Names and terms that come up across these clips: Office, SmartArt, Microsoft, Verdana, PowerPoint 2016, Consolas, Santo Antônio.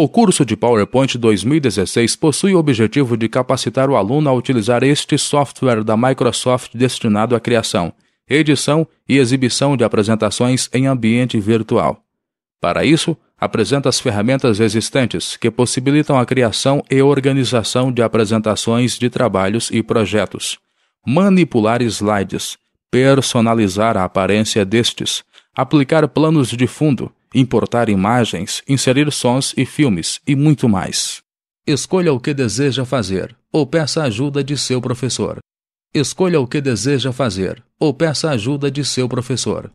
O curso de PowerPoint 2016 possui o objetivo de capacitar o aluno a utilizar este software da Microsoft destinado à criação, edição e exibição de apresentações em ambiente virtual. Para isso, apresenta as ferramentas existentes que possibilitam a criação e organização de apresentações de trabalhos e projetos, manipular slides, personalizar a aparência destes, aplicar planos de fundo, importar imagens, inserir sons e filmes e muito mais. Escolha o que deseja fazer ou peça ajuda de seu professor. Escolha o que deseja fazer ou peça ajuda de seu professor.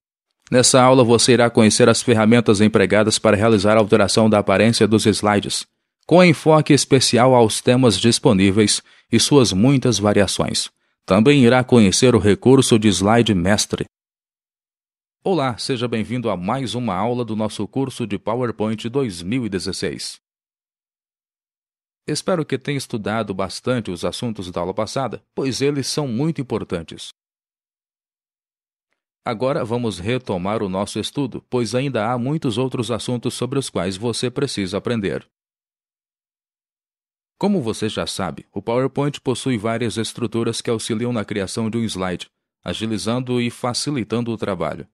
Nessa aula você irá conhecer as ferramentas empregadas para realizar a alteração da aparência dos slides, com enfoque especial aos temas disponíveis e suas muitas variações. Também irá conhecer o recurso de slide mestre. Olá, seja bem-vindo a mais uma aula do nosso curso de PowerPoint 2016. Espero que tenha estudado bastante os assuntos da aula passada, pois eles são muito importantes. Agora vamos retomar o nosso estudo, pois ainda há muitos outros assuntos sobre os quais você precisa aprender. Como você já sabe, o PowerPoint possui várias estruturas que auxiliam na criação de um slide, agilizando e facilitando o trabalho.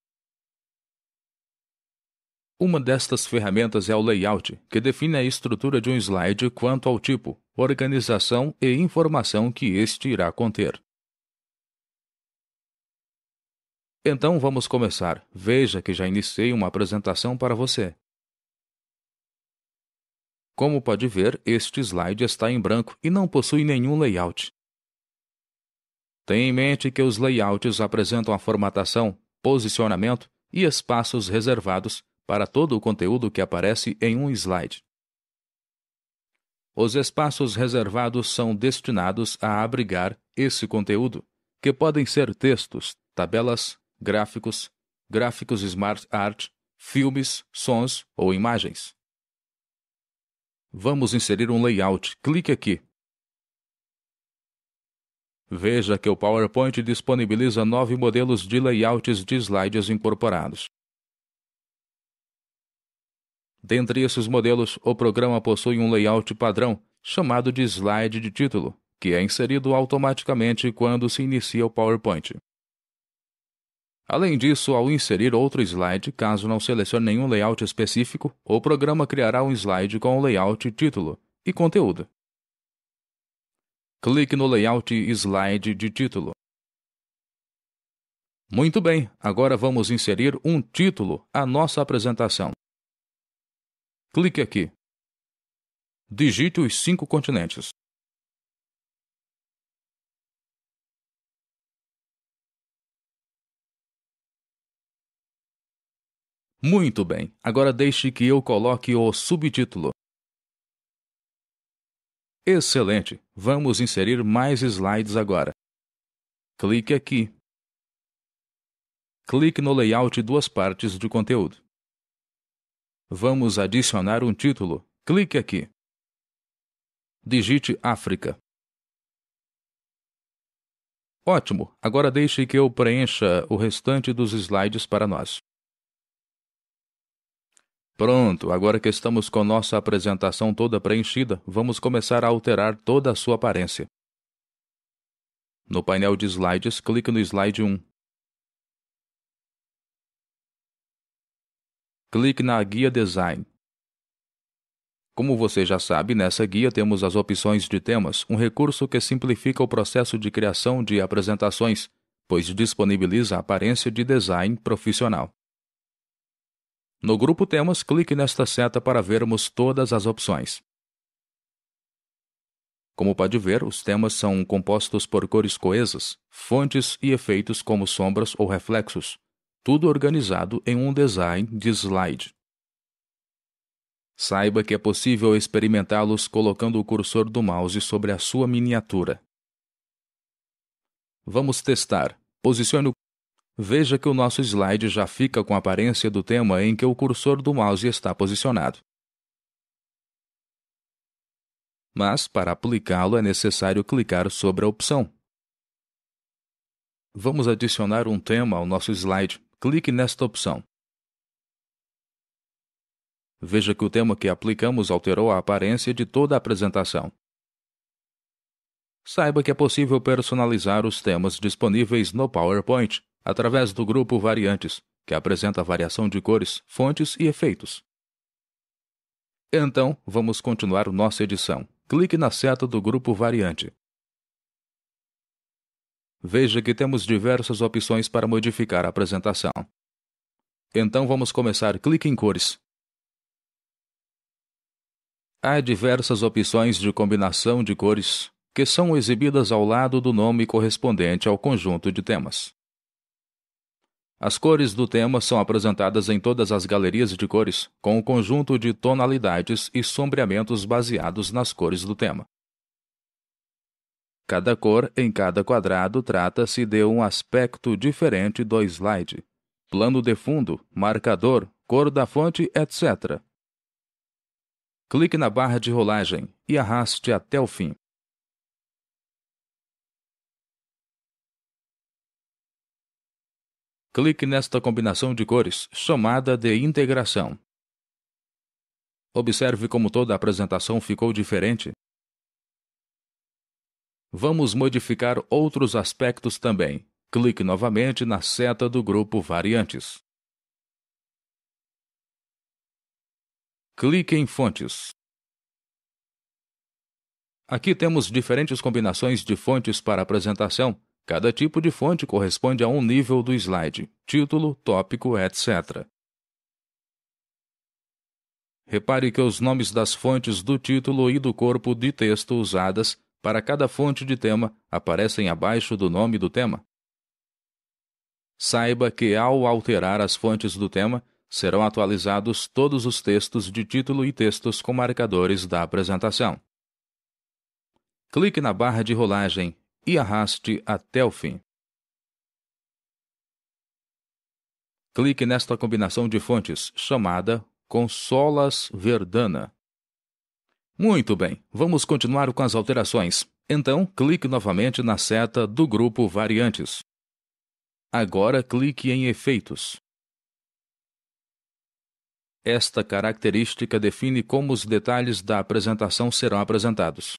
Uma destas ferramentas é o layout, que define a estrutura de um slide quanto ao tipo, organização e informação que este irá conter. Então vamos começar. Veja que já iniciei uma apresentação para você. Como pode ver, este slide está em branco e não possui nenhum layout. Tenha em mente que os layouts apresentam a formatação, posicionamento e espaços reservados para todo o conteúdo que aparece em um slide. Os espaços reservados são destinados a abrigar esse conteúdo, que podem ser textos, tabelas, gráficos SmartArt, filmes, sons ou imagens. Vamos inserir um layout. Clique aqui. Veja que o PowerPoint disponibiliza 9 modelos de layouts de slides incorporados. Dentre esses modelos, o programa possui um layout padrão, chamado de slide de título, que é inserido automaticamente quando se inicia o PowerPoint. Além disso, ao inserir outro slide, caso não selecione nenhum layout específico, o programa criará um slide com o layout título e conteúdo. Clique no layout slide de título. Muito bem, agora vamos inserir um título à nossa apresentação. Clique aqui. Digite os 5 continentes. Muito bem, agora deixe que eu coloque o subtítulo. Excelente, vamos inserir mais slides agora. Clique aqui. Clique no layout duas partes de conteúdo. Vamos adicionar um título. Clique aqui. Digite África. Ótimo, agora deixe que eu preencha o restante dos slides para nós. Pronto, agora que estamos com nossa apresentação toda preenchida, vamos começar a alterar toda a sua aparência. No painel de slides, clique no slide 1. Clique na guia Design. Como você já sabe, nessa guia temos as opções de temas, um recurso que simplifica o processo de criação de apresentações, pois disponibiliza a aparência de design profissional. No grupo Temas, clique nesta seta para vermos todas as opções. Como pode ver, os temas são compostos por cores coesas, fontes e efeitos como sombras ou reflexos, tudo organizado em um design de slide. Saiba que é possível experimentá-los colocando o cursor do mouse sobre a sua miniatura. Vamos testar. Posicione o... Veja que o nosso slide já fica com a aparência do tema em que o cursor do mouse está posicionado. Mas, para aplicá-lo, é necessário clicar sobre a opção. Vamos adicionar um tema ao nosso slide. Clique nesta opção. Veja que o tema que aplicamos alterou a aparência de toda a apresentação. Saiba que é possível personalizar os temas disponíveis no PowerPoint através do grupo Variantes, que apresenta variação de cores, fontes e efeitos. Então, vamos continuar nossa edição. Clique na seta do grupo Variante. Veja que temos diversas opções para modificar a apresentação. Então vamos começar. Clique em Cores. Há diversas opções de combinação de cores que são exibidas ao lado do nome correspondente ao conjunto de temas. As cores do tema são apresentadas em todas as galerias de cores, com um conjunto de tonalidades e sombreamentos baseados nas cores do tema. Cada cor em cada quadrado trata-se de um aspecto diferente do slide. Plano de fundo, marcador, cor da fonte, etc. Clique na barra de rolagem e arraste até o fim. Clique nesta combinação de cores, chamada de integração. Observe como toda a apresentação ficou diferente. Vamos modificar outros aspectos também. Clique novamente na seta do grupo Variantes. Clique em Fontes. Aqui temos diferentes combinações de fontes para a apresentação. Cada tipo de fonte corresponde a um nível do slide, título, tópico, etc. Repare que os nomes das fontes do título e do corpo de texto usadas para cada fonte de tema aparecem abaixo do nome do tema. Saiba que, ao alterar as fontes do tema, serão atualizados todos os textos de título e textos com marcadores da apresentação. Clique na barra de rolagem e arraste até o fim. Clique nesta combinação de fontes, chamada Consolas Verdana. Muito bem, vamos continuar com as alterações. Então, clique novamente na seta do grupo Variantes. Agora, clique em Efeitos. Esta característica define como os detalhes da apresentação serão apresentados.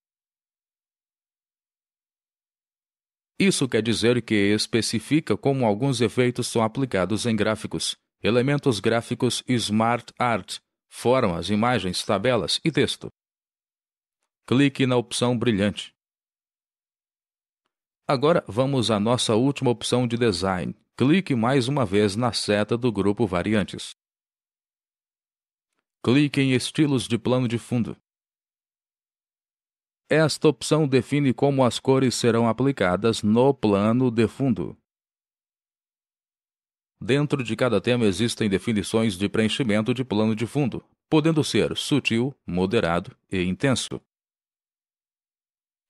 Isso quer dizer que especifica como alguns efeitos são aplicados em gráficos, elementos gráficos SmartArt, formas, imagens, tabelas e texto. Clique na opção Brilhante. Agora vamos à nossa última opção de design. Clique mais uma vez na seta do grupo Variantes. Clique em Estilos de plano de fundo. Esta opção define como as cores serão aplicadas no plano de fundo. Dentro de cada tema existem definições de preenchimento de plano de fundo, podendo ser sutil, moderado e intenso.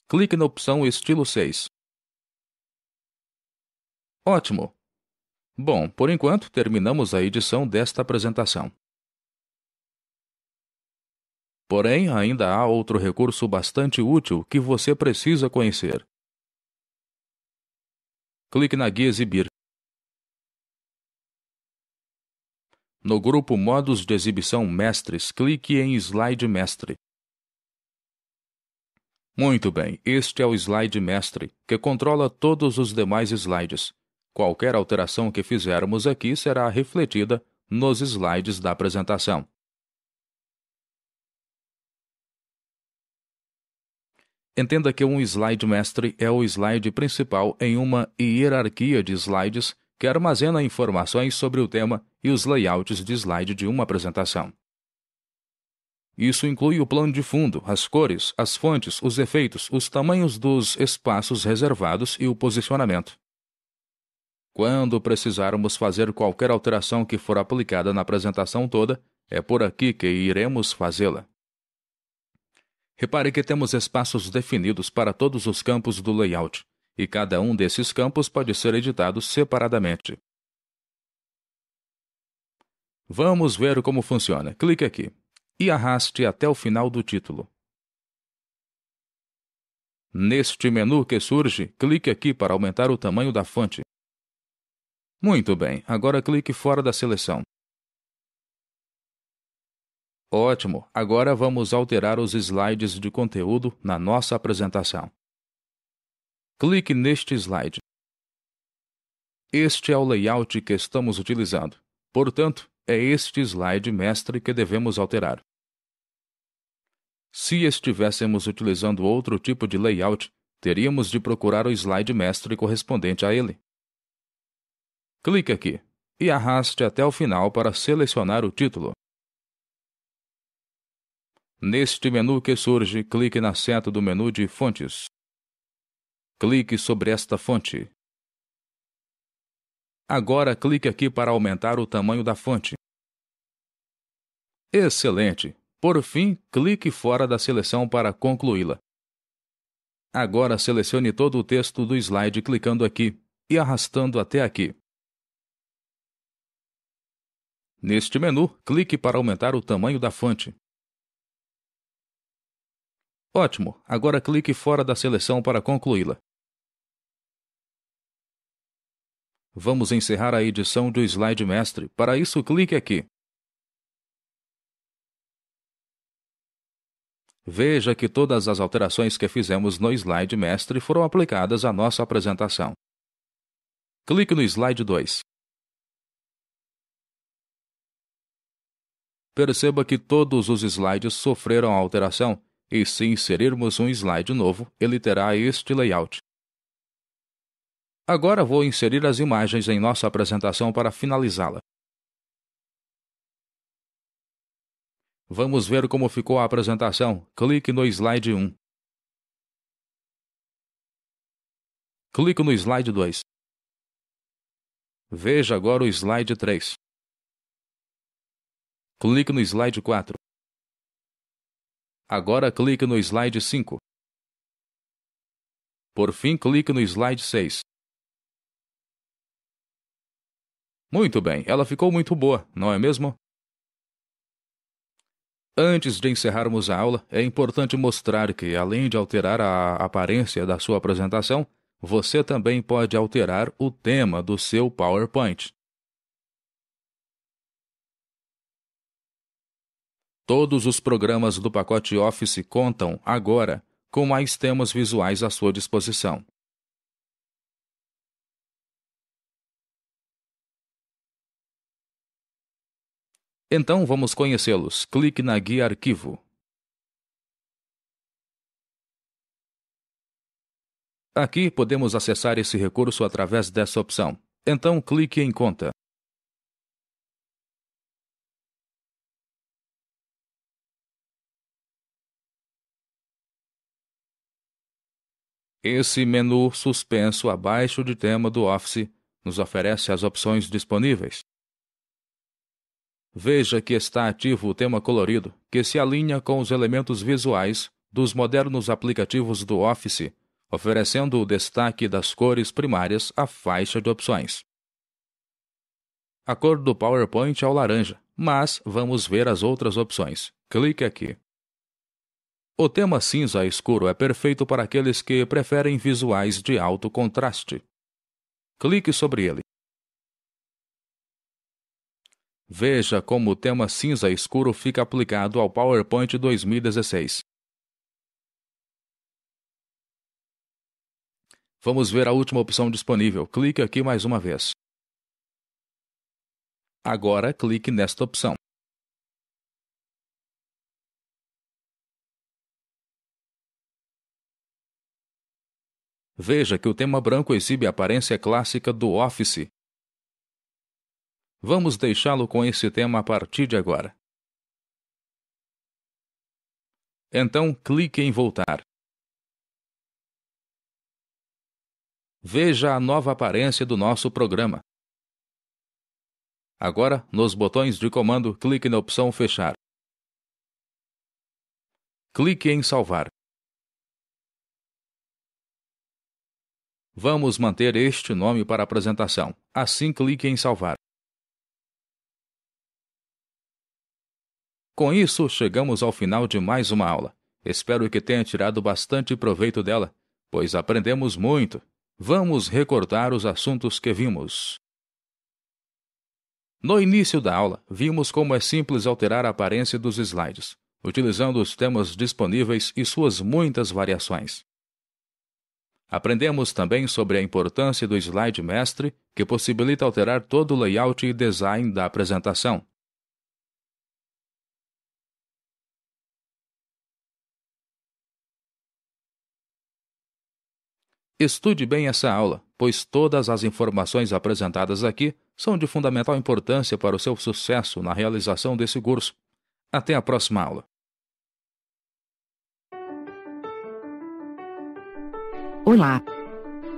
Clique na opção Estilo 6. Ótimo! Bom, por enquanto terminamos a edição desta apresentação. Porém, ainda há outro recurso bastante útil que você precisa conhecer. Clique na guia Exibir. No grupo Modos de Exibição Mestres, clique em Slide Mestre. Muito bem, este é o Slide Mestre, que controla todos os demais slides. Qualquer alteração que fizermos aqui será refletida nos slides da apresentação. Entenda que um slide mestre é o slide principal em uma hierarquia de slides que armazena informações sobre o tema e os layouts de slide de uma apresentação. Isso inclui o plano de fundo, as cores, as fontes, os efeitos, os tamanhos dos espaços reservados e o posicionamento. Quando precisarmos fazer qualquer alteração que for aplicada na apresentação toda, é por aqui que iremos fazê-la. Repare que temos espaços definidos para todos os campos do layout, e cada um desses campos pode ser editado separadamente. Vamos ver como funciona. Clique aqui e arraste até o final do título. Neste menu que surge, clique aqui para aumentar o tamanho da fonte. Muito bem, agora clique fora da seleção. Ótimo! Agora vamos alterar os slides de conteúdo na nossa apresentação. Clique neste slide. Este é o layout que estamos utilizando. Portanto, é este slide mestre que devemos alterar. Se estivéssemos utilizando outro tipo de layout, teríamos de procurar o slide mestre correspondente a ele. Clique aqui e arraste até o final para selecionar o título. Neste menu que surge, clique na seta do menu de fontes. Clique sobre esta fonte. Agora clique aqui para aumentar o tamanho da fonte. Excelente! Por fim, clique fora da seleção para concluí-la. Agora selecione todo o texto do slide clicando aqui e arrastando até aqui. Neste menu, clique para aumentar o tamanho da fonte. Ótimo! Agora clique fora da seleção para concluí-la. Vamos encerrar a edição do slide mestre. Para isso, clique aqui. Veja que todas as alterações que fizemos no slide mestre foram aplicadas à nossa apresentação. Clique no slide 2. Perceba que todos os slides sofreram a alteração. E se inserirmos um slide novo, ele terá este layout. Agora vou inserir as imagens em nossa apresentação para finalizá-la. Vamos ver como ficou a apresentação. Clique no slide 1. Clique no slide 2. Veja agora o slide 3. Clique no slide 4. Agora clique no slide 5. Por fim, clique no slide 6. Muito bem, ela ficou muito boa, não é mesmo? Antes de encerrarmos a aula, é importante mostrar que, além de alterar a aparência da sua apresentação, você também pode alterar o tema do seu PowerPoint. Todos os programas do pacote Office contam, agora, com mais temas visuais à sua disposição. Então vamos conhecê-los. Clique na guia Arquivo. Aqui podemos acessar esse recurso através dessa opção. Então clique em Conta. Esse menu suspenso abaixo de tema do Office nos oferece as opções disponíveis. Veja que está ativo o tema colorido, que se alinha com os elementos visuais dos modernos aplicativos do Office, oferecendo o destaque das cores primárias à faixa de opções. A cor do PowerPoint é o laranja, mas vamos ver as outras opções. Clique aqui. O tema cinza escuro é perfeito para aqueles que preferem visuais de alto contraste. Clique sobre ele. Veja como o tema cinza escuro fica aplicado ao PowerPoint 2016. Vamos ver a última opção disponível. Clique aqui mais uma vez. Agora clique nesta opção. Veja que o tema branco exibe a aparência clássica do Office. Vamos deixá-lo com esse tema a partir de agora. Então, clique em Voltar. Veja a nova aparência do nosso programa. Agora, nos botões de comando, clique na opção Fechar. Clique em Salvar. Vamos manter este nome para a apresentação. Assim, clique em Salvar. Com isso, chegamos ao final de mais uma aula. Espero que tenha tirado bastante proveito dela, pois aprendemos muito. Vamos recordar os assuntos que vimos. No início da aula, vimos como é simples alterar a aparência dos slides, utilizando os temas disponíveis e suas muitas variações. Aprendemos também sobre a importância do slide mestre, que possibilita alterar todo o layout e design da apresentação. Estude bem essa aula, pois todas as informações apresentadas aqui são de fundamental importância para o seu sucesso na realização desse curso. Até a próxima aula! Olá!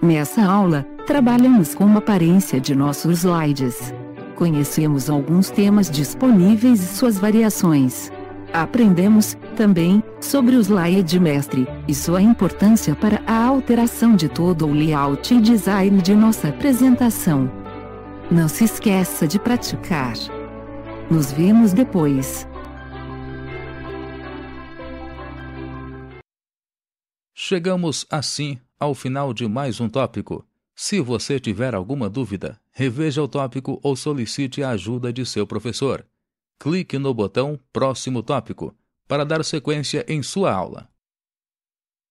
Nessa aula, trabalhamos com a aparência de nossos slides. Conhecemos alguns temas disponíveis e suas variações. Aprendemos, também, sobre o slide mestre, e sua importância para a alteração de todo o layout e design de nossa apresentação. Não se esqueça de praticar. Nos vemos depois. Chegamos, assim, ao final de mais um tópico. Se você tiver alguma dúvida, reveja o tópico ou solicite a ajuda de seu professor. Clique no botão Próximo Tópico para dar sequência em sua aula.